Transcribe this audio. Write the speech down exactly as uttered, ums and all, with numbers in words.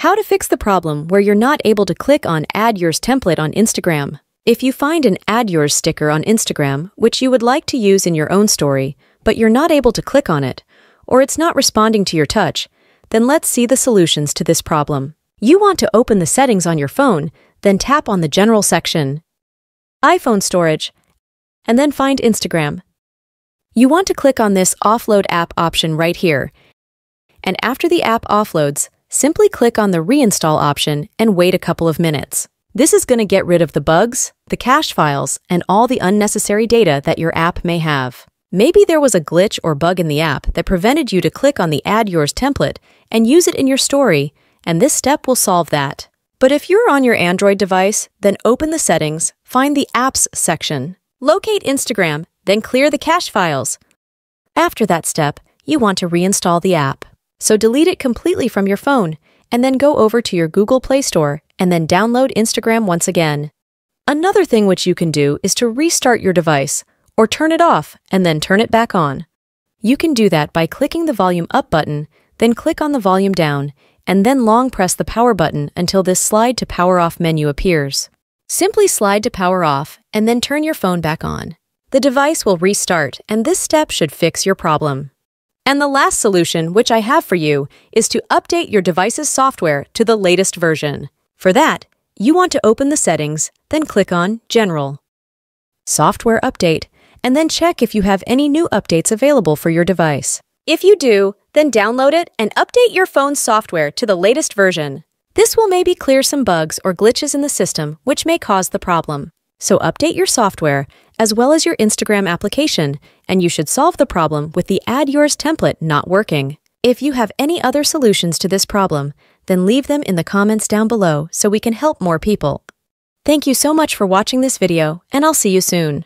How to fix the problem where you're not able to click on Add Yours template on Instagram. If you find an Add Yours sticker on Instagram, which you would like to use in your own story, but you're not able to click on it, or it's not responding to your touch, then let's see the solutions to this problem. You want to open the settings on your phone, then tap on the General section, iPhone Storage, and then find Instagram. You want to click on this Offload App option right here, and after the app offloads, simply click on the Reinstall option and wait a couple of minutes. This is going to get rid of the bugs, the cache files, and all the unnecessary data that your app may have. Maybe there was a glitch or bug in the app that prevented you to click on the Add Yours template and use it in your story, and this step will solve that. But if you're on your Android device, then open the settings, find the Apps section, locate Instagram, then clear the cache files. After that step, you want to reinstall the app. So delete it completely from your phone, and then go over to your Google Play Store, and then download Instagram once again. Another thing which you can do is to restart your device, or turn it off, and then turn it back on. You can do that by clicking the volume up button, then click on the volume down, and then long press the power button until this slide to power off menu appears. Simply slide to power off, and then turn your phone back on. The device will restart, and this step should fix your problem. And the last solution, which I have for you, is to update your device's software to the latest version. For that, you want to open the settings, then click on General, Software Update, and then check if you have any new updates available for your device. If you do, then download it and update your phone's software to the latest version. This will maybe clear some bugs or glitches in the system which may cause the problem. So update your software as well as your Instagram application, and you should solve the problem with the Add Yours template not working. If you have any other solutions to this problem, then leave them in the comments down below so we can help more people. Thank you so much for watching this video, and I'll see you soon.